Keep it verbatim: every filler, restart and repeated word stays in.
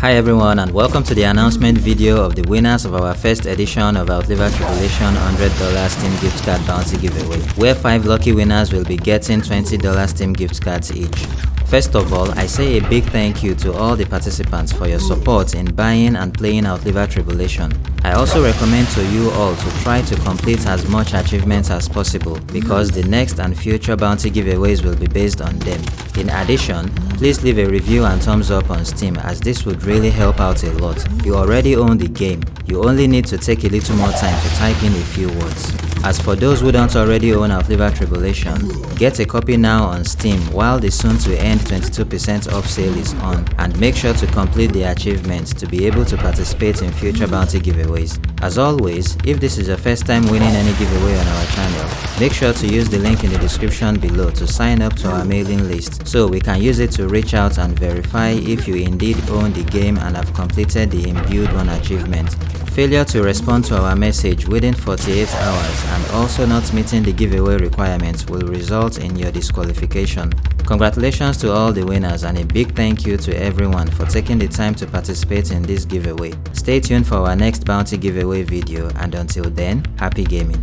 Hi everyone, and welcome to the announcement video of the winners of our first edition of Outliver Tribulation one hundred dollar Steam gift card bounty giveaway, where five lucky winners will be getting twenty dollar Steam gift cards each. First of all, I say a big thank you to all the participants for your support in buying and playing Outliver Tribulation. I also recommend to you all to try to complete as much achievements as possible, because the next and future bounty giveaways will be based on them. In addition, please leave a review and thumbs up on Steam, as this would really help out a lot. You already own the game, you only need to take a little more time to type in a few words. As for those who don't already own Outliver Tribulation, get a copy now on Steam while the soon-to-end twenty-two percent off sale is on, and make sure to complete the achievements to be able to participate in future bounty giveaways. As always, if this is your first time winning any giveaway on our channel, make sure to use the link in the description below to sign up to our mailing list, so we can use it to reach out and verify if you indeed own the game and have completed the Imbued One achievement. Failure to respond to our message within forty-eight hours and also not meeting the giveaway requirements will result in your disqualification. Congratulations to all the winners, and a big thank you to everyone for taking the time to participate in this giveaway. Stay tuned for our next bounty giveaway video, and until then, happy gaming.